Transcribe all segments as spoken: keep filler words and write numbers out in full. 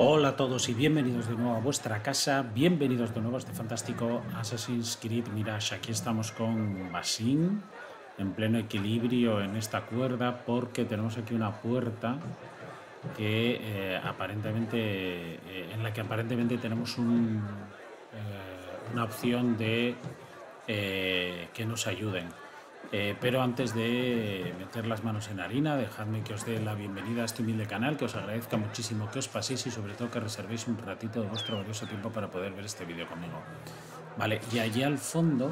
Hola a todos y bienvenidos de nuevo a vuestra casa, bienvenidos de nuevo a este fantástico Assassin's Creed Mirage. Aquí estamos con Basim, en pleno equilibrio en esta cuerda, porque tenemos aquí una puerta que eh, aparentemente eh, en la que aparentemente tenemos un, eh, una opción de eh, que nos ayuden. Eh, pero antes de meter las manos en harina, dejadme que os dé la bienvenida a este humilde canal, que os agradezca muchísimo que os paséis y sobre todo que reservéis un ratito de vuestro valioso tiempo para poder ver este vídeo conmigo. Vale, y allí al fondo,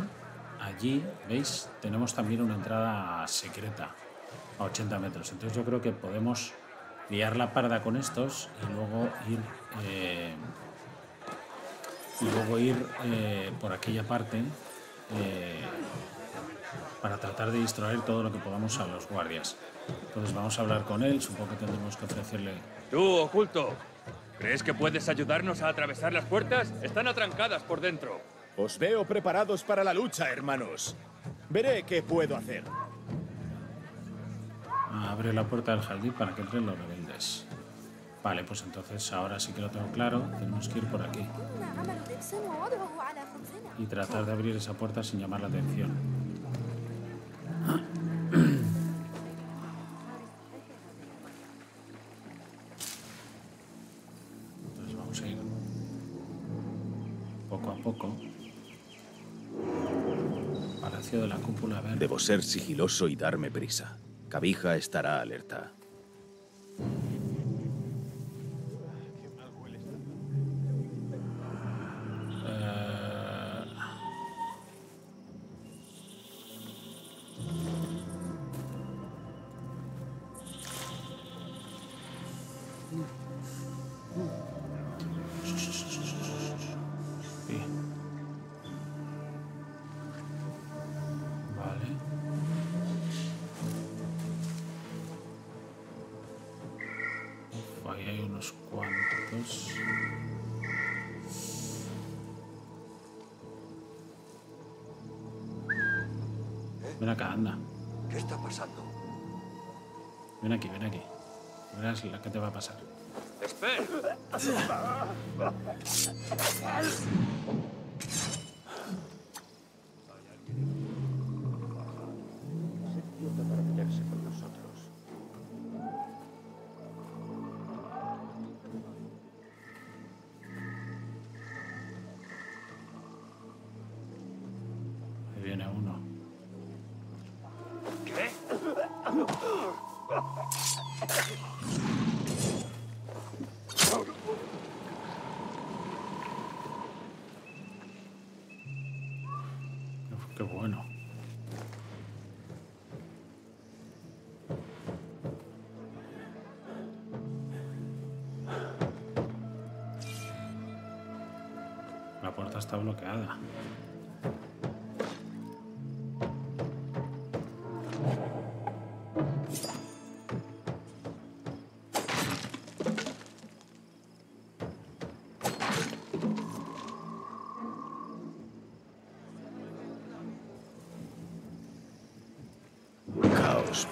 allí, ¿veis? Tenemos también una entrada secreta a ochenta metros. Entonces yo creo que podemos liar la parda con estos y luego ir, eh, y luego ir eh, por aquella parte... Eh, para tratar de distraer todo lo que podamos a los guardias. Entonces vamos a hablar con él, supongo que tendremos que ofrecerle... ¡Tú, oculto! ¿Crees que puedes ayudarnos a atravesar las puertas? Están atrancadas por dentro. Os veo preparados para la lucha, hermanos. Veré qué puedo hacer. Abre la puerta del jardín para que entren los rebeldes. Vale, pues entonces ahora sí que lo tengo claro. Tenemos que ir por aquí. Y tratar de abrir esa puerta sin llamar la atención. Entonces vamos a ir poco a poco. Palacio de la Cúpula Verde. Debo ser sigiloso y darme prisa. Qabiha estará alerta. Ven acá, anda. ¿Qué está pasando? Ven aquí, ven aquí. Verás lo que te va a pasar. ¡Espera! Qué bueno. La puerta está bloqueada.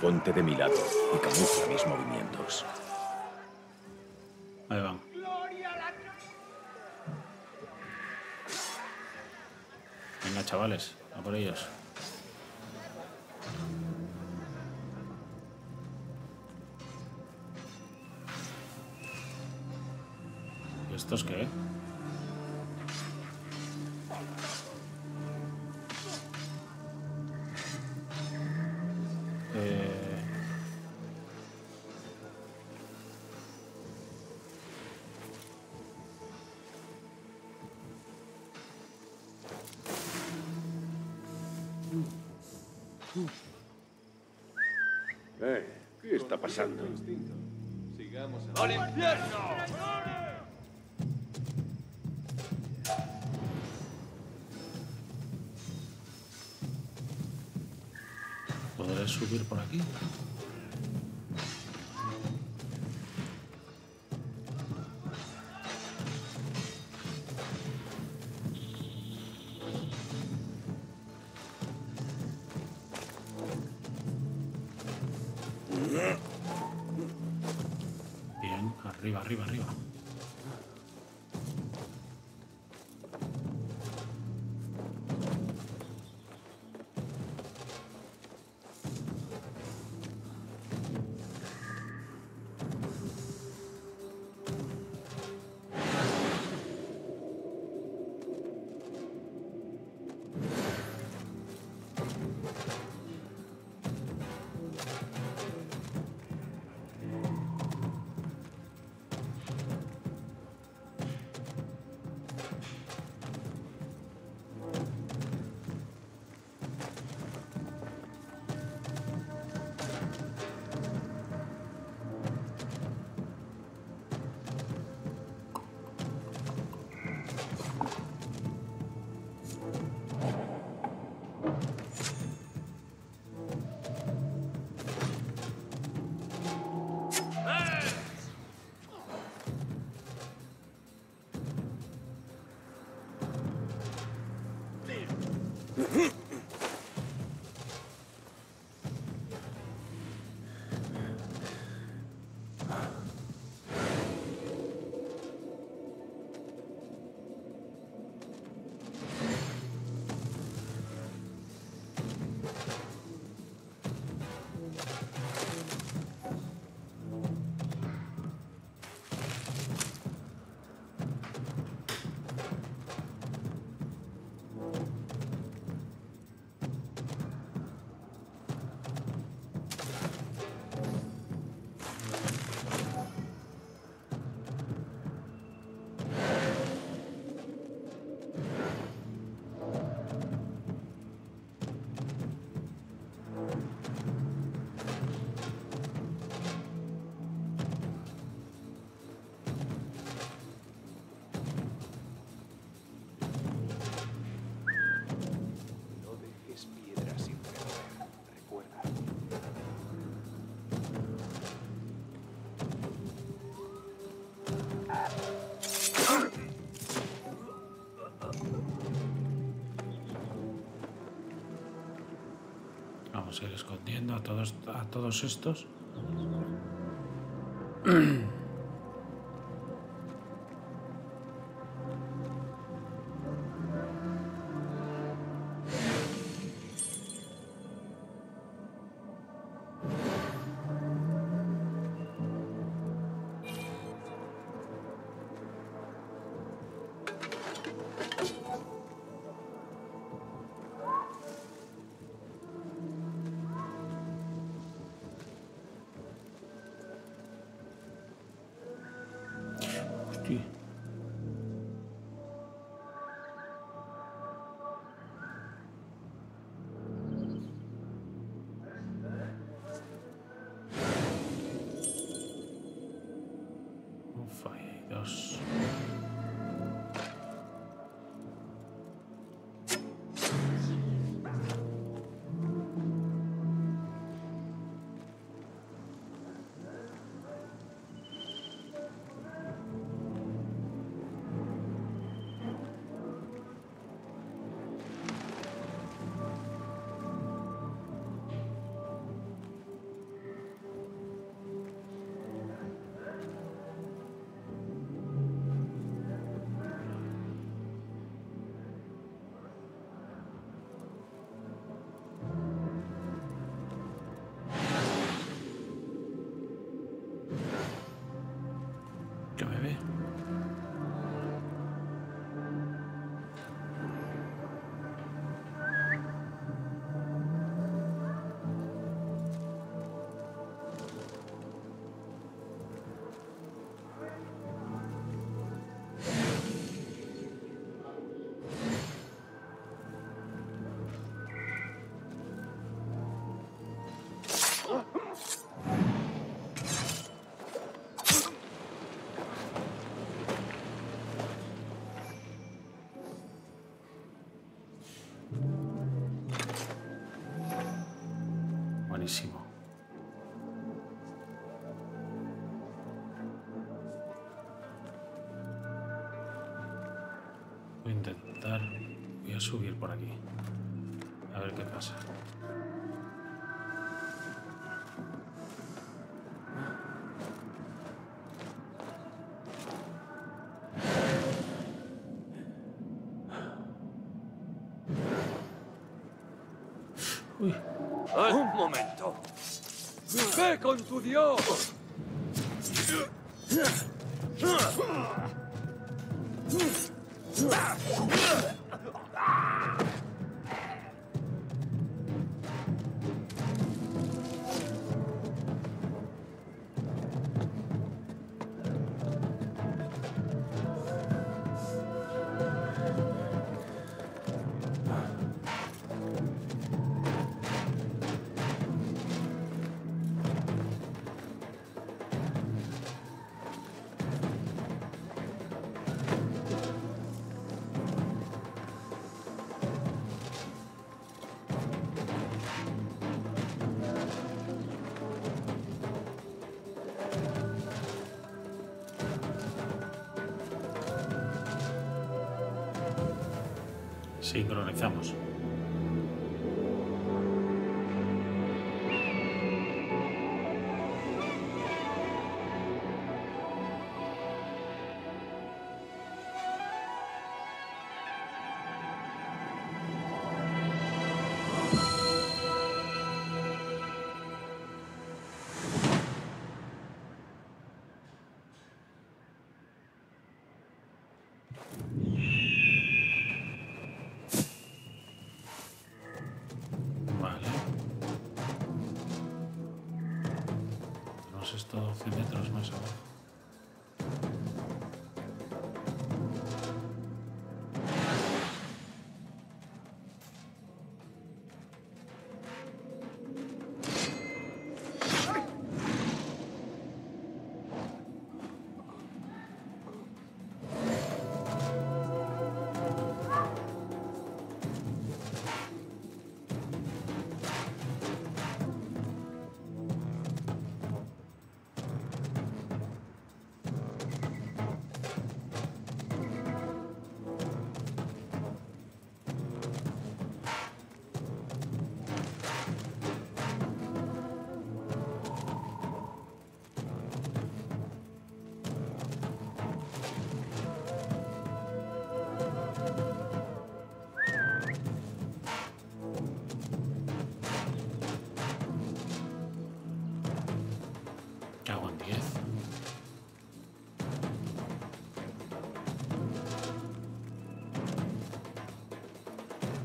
Ponte de mi lado y camufla mis movimientos. Ahí van. Venga, chavales, a por ellos. ¿Y estos qué? Eh, ¿qué está pasando? ¡Al infierno! ¿Podré subir por aquí? Bien, arriba, arriba, arriba. Vamos a ir escondiendo a todos, a todos estos. Voy a intentar, voy a subir por aquí, a ver qué pasa. Uy. Un momento. ¡Ve con tu Dios! Sincronizamos. Esto doce metros más abajo.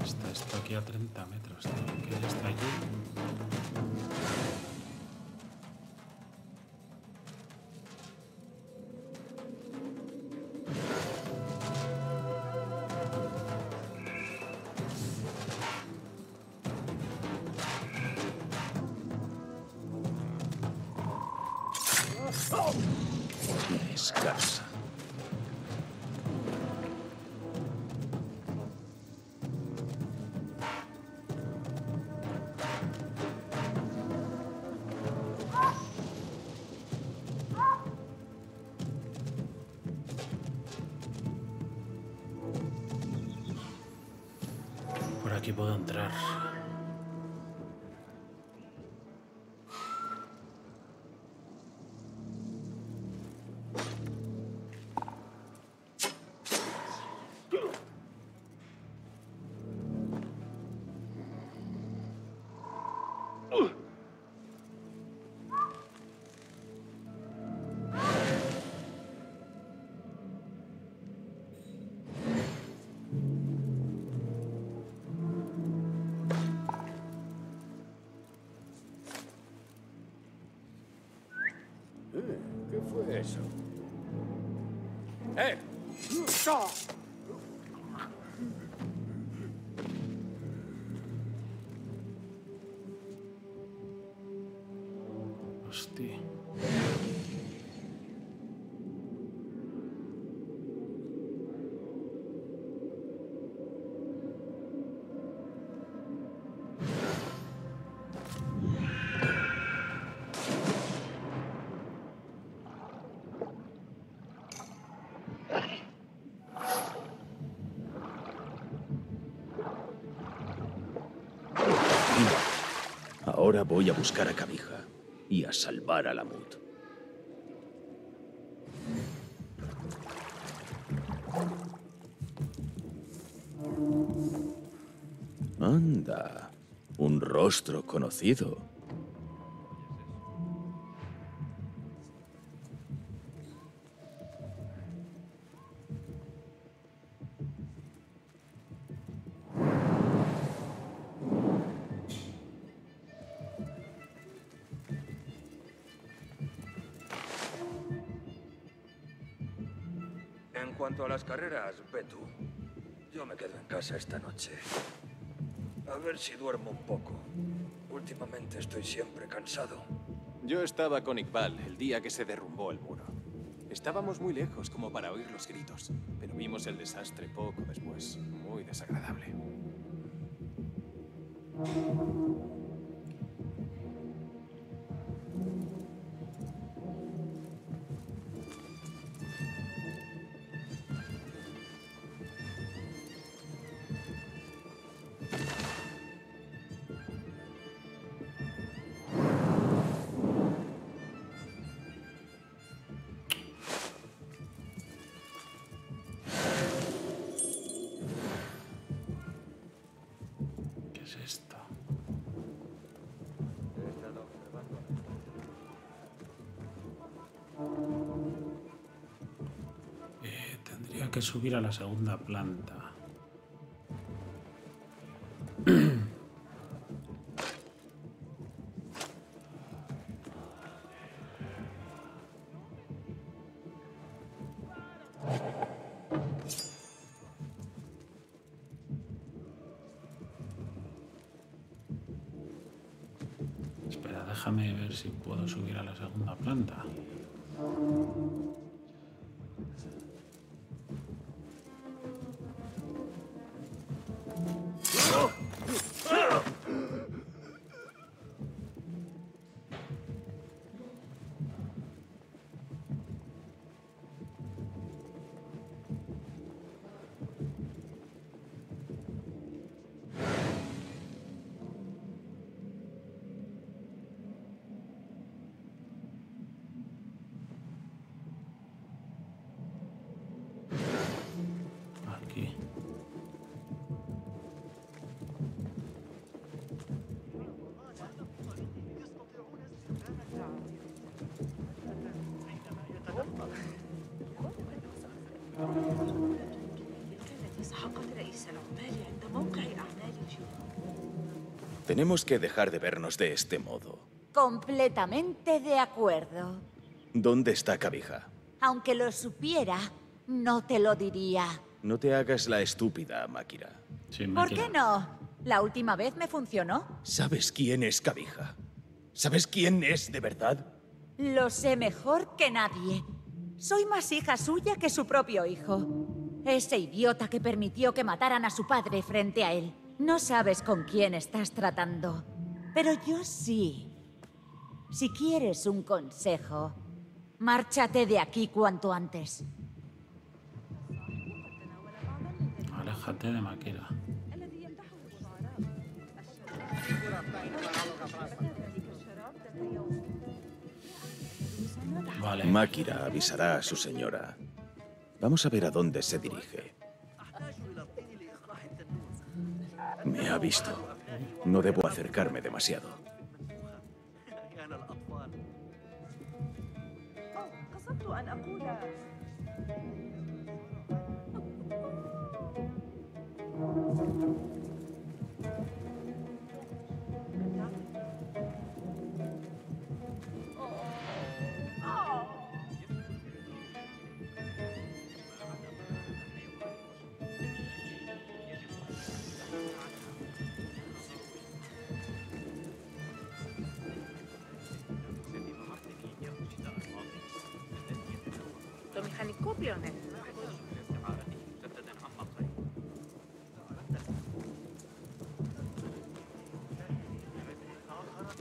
está esto aquí a treinta metros, tío, que ya está allí. Aquí puedo entrar. ¿Qué fue eso? ¡Eh! Hostia. Ahora voy a buscar a Qabiha y a salvar a Lamut. Anda, un rostro conocido. En cuanto a las carreras, ve tú. Yo me quedo en casa esta noche. A ver si duermo un poco. Últimamente estoy siempre cansado. Yo estaba con Iqbal el día que se derrumbó el muro. Estábamos muy lejos como para oír los gritos, pero vimos el desastre poco después. Muy desagradable. Que subir a la segunda planta. Espera, déjame ver si puedo subir a la segunda planta. حقق رئيس العمال عند موقع أعمال الجو. Tenemos que dejar de vernos de este modo. Completamente de acuerdo. ¿Dónde está Qabiha? Aunque lo supiera, no te lo diría. No te hagas la estúpida, Makira. Sí, Makira. ¿Por qué no? La última vez me funcionó. ¿Sabes quién es Qabiha? ¿Sabes quién es de verdad? Lo sé mejor que nadie. Soy más hija suya que su propio hijo. Ese idiota que permitió que mataran a su padre frente a él. No sabes con quién estás tratando. Pero yo sí. Si quieres un consejo, márchate de aquí cuanto antes. Aléjate de Makira. Vale. Makira avisará a su señora. Vamos a ver a dónde se dirige. Me ha visto. No debo acercarme demasiado.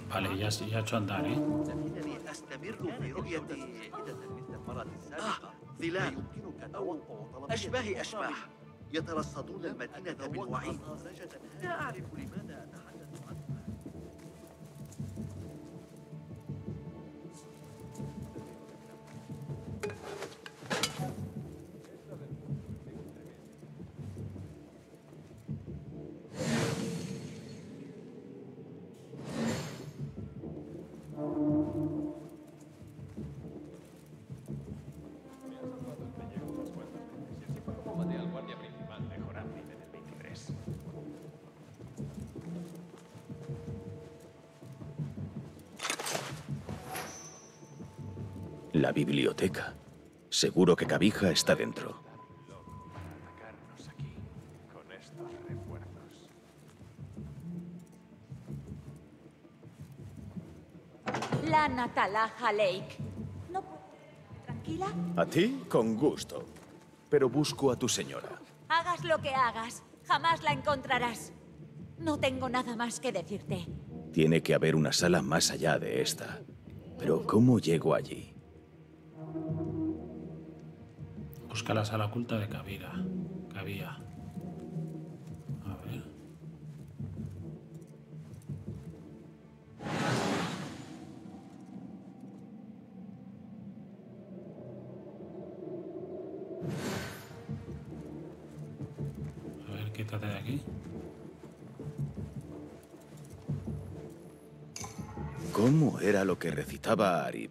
Vale, ya, ya he hecho andar, ¿eh? La biblioteca. Seguro que Qabiha está dentro. La Natalaja Lake. No, tranquila. A ti, con gusto. Pero busco a tu señora. Hagas lo que hagas, jamás la encontrarás. No tengo nada más que decirte. Tiene que haber una sala más allá de esta. Pero ¿cómo llego allí? Busca la sala oculta de Qabiha. Qabiha. A ver. A ver, quítate de aquí. ¿Cómo era lo que recitaba Arib?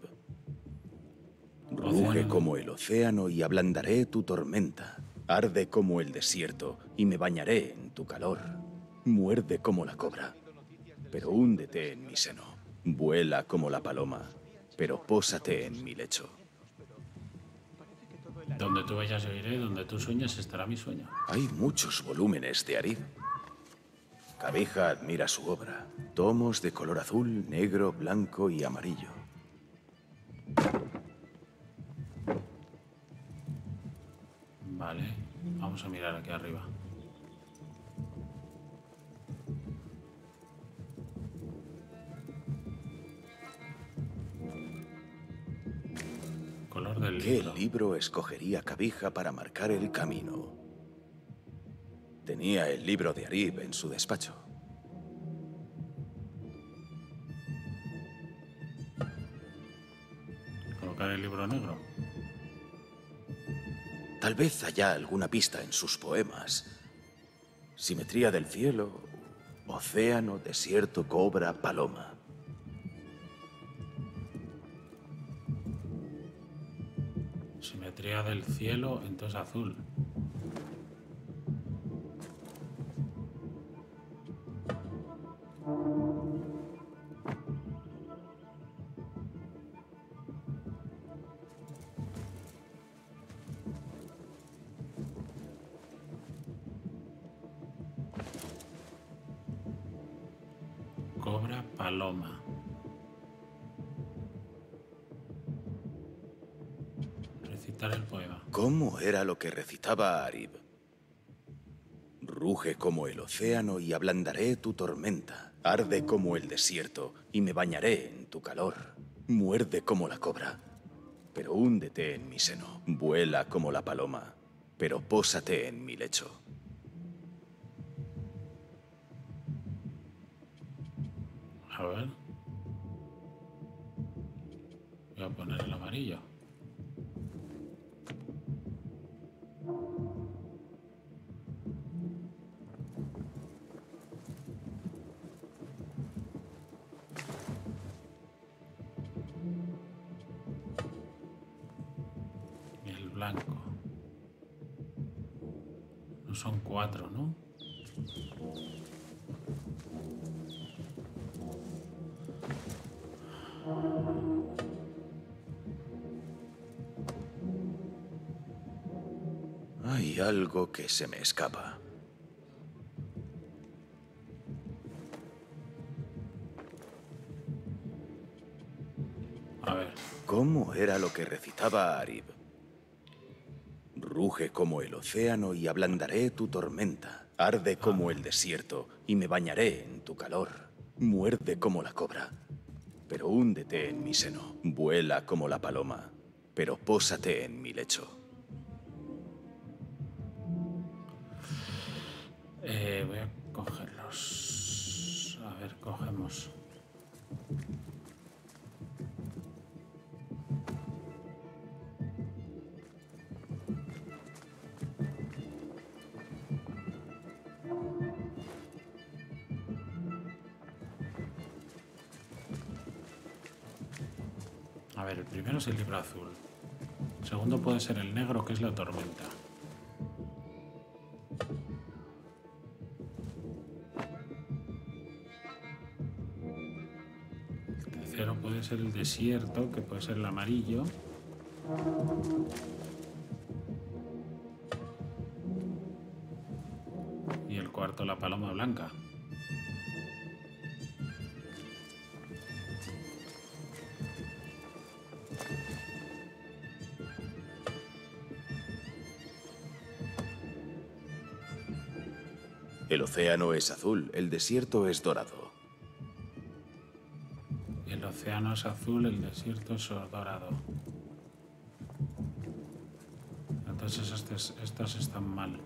Ruge como el océano y ablandaré tu tormenta. Arde como el desierto y me bañaré en tu calor. Muerde como la cobra, pero húndete en mi seno. Vuela como la paloma, pero pósate en mi lecho. Donde tú vayas yo iré, donde tú sueñas estará mi sueño. Hay muchos volúmenes de Arib. Qabiha admira su obra. Tomos de color azul, negro, blanco y amarillo. Vale, vamos a mirar aquí arriba. Color del libro. ¿Qué libro escogería Qabiha para marcar el camino? Tenía el libro de Arib en su despacho. Colocar el libro negro. Tal vez haya alguna pista en sus poemas. Simetría del cielo, océano, desierto, cobra, paloma. Simetría del cielo, entonces azul. paloma. Recitar el poema. ¿Cómo era lo que recitaba Arib? Ruge como el océano y ablandaré tu tormenta. Arde como el desierto y me bañaré en tu calor. Muerde como la cobra, pero húndete en mi seno. Vuela como la paloma, pero pósate en mi lecho. A ver. Voy a poner el amarillo. Y el blanco. No son cuatro, ¿no? Hay algo que se me escapa. A ver. ¿Cómo era lo que recitaba Arib? Ruge como el océano y ablandaré tu tormenta. Arde ah. como el desierto y me bañaré en tu calor. Muerde como la cobra, pero húndete en mi seno. Vuela como la paloma, pero pósate en mi lecho. Eh, voy a cogerlos. A ver, cogemos. A ver, el primero es el libro azul. El segundo puede ser el negro, que es la tormenta. El desierto, que puede ser el amarillo. Y el cuarto, la paloma blanca. El océano es azul, el desierto es dorado. El océano es azul, el desierto es dorado. Entonces estas, estas están mal.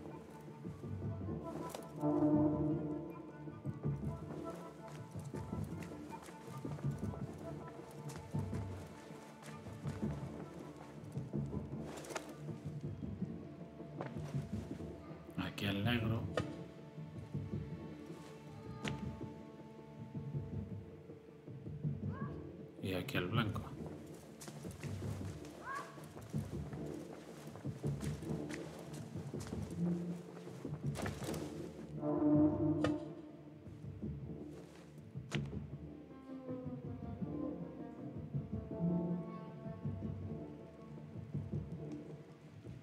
Aquí el negro. Y aquí el blanco.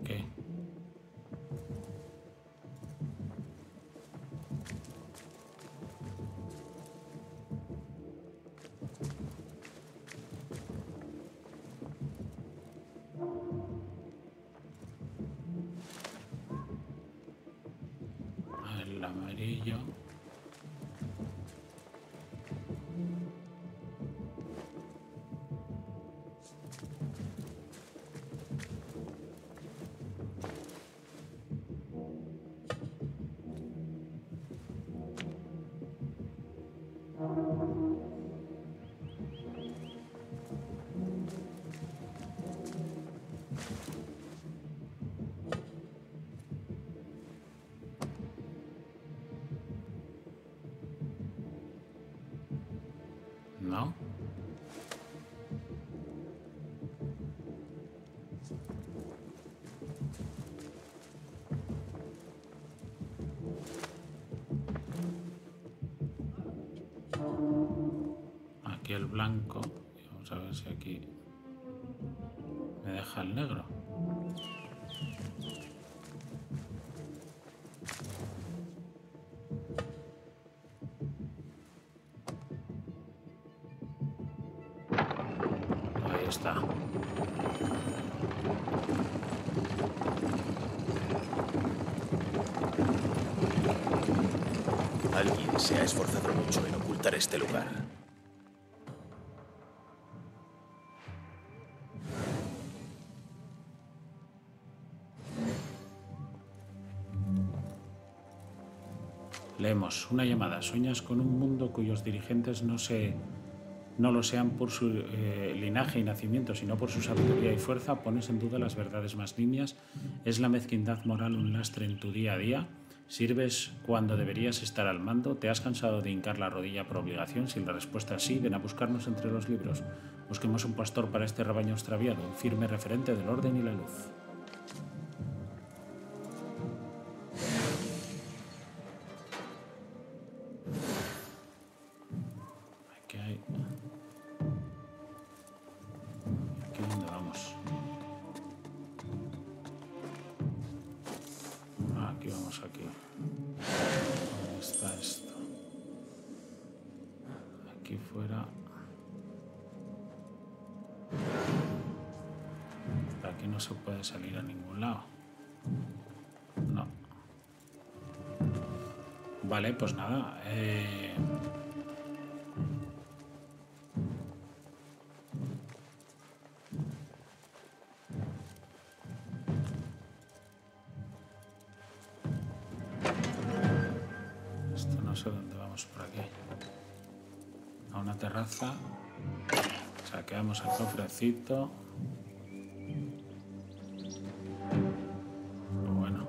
¿Qué? ¿No? Aquí el blanco. Vamos a ver si aquí me deja el negro. está. Alguien se ha esforzado mucho en ocultar este lugar. Leemos una llamada. Sueñas con un mundo cuyos dirigentes no se... no lo sean por su eh, linaje y nacimiento, sino por su sabiduría y fuerza. Pones en duda las verdades más nimias. ¿Es la mezquindad moral un lastre en tu día a día? ¿Sirves cuando deberías estar al mando? ¿Te has cansado de hincar la rodilla por obligación? Si la respuesta es sí, ven a buscarnos entre los libros. Busquemos un pastor para este rebaño extraviado, un firme referente del orden y la luz. Vale, pues nada. Eh... Esto no sé dónde vamos por aquí. A una terraza. Saqueamos el cofrecito. Bueno.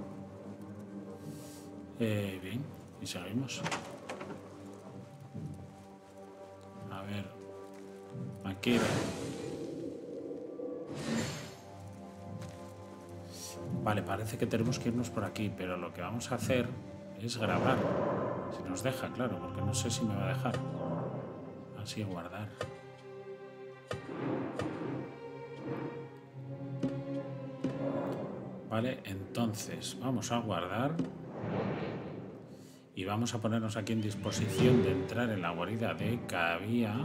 Eh, bien. Y seguimos. A ver. Makira. Vale, parece que tenemos que irnos por aquí, pero lo que vamos a hacer es grabar. Si nos deja, claro, porque no sé si me va a dejar. Así, guardar. Vale, entonces vamos a guardar. Y vamos a ponernos aquí en disposición de entrar en la guarida de Qabiha,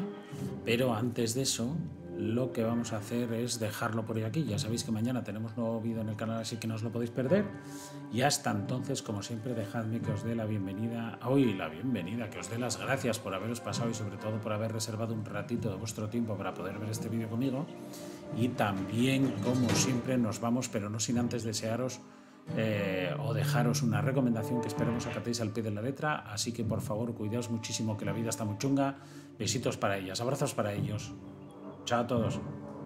pero antes de eso lo que vamos a hacer es dejarlo por hoy aquí. Ya sabéis que mañana tenemos nuevo vídeo en el canal, así que no os lo podéis perder. Y hasta entonces, como siempre, dejadme que os dé la bienvenida, hoy la bienvenida, que os dé las gracias por haberos pasado y sobre todo por haber reservado un ratito de vuestro tiempo para poder ver este vídeo conmigo. Y también, como siempre, nos vamos, pero no sin antes desearos... Eh, o dejaros una recomendación que esperemos acatéis al pie de la letra, así que por favor cuidaos muchísimo, que la vida está muy chunga. Besitos para ellas, abrazos para ellos, chao a todos.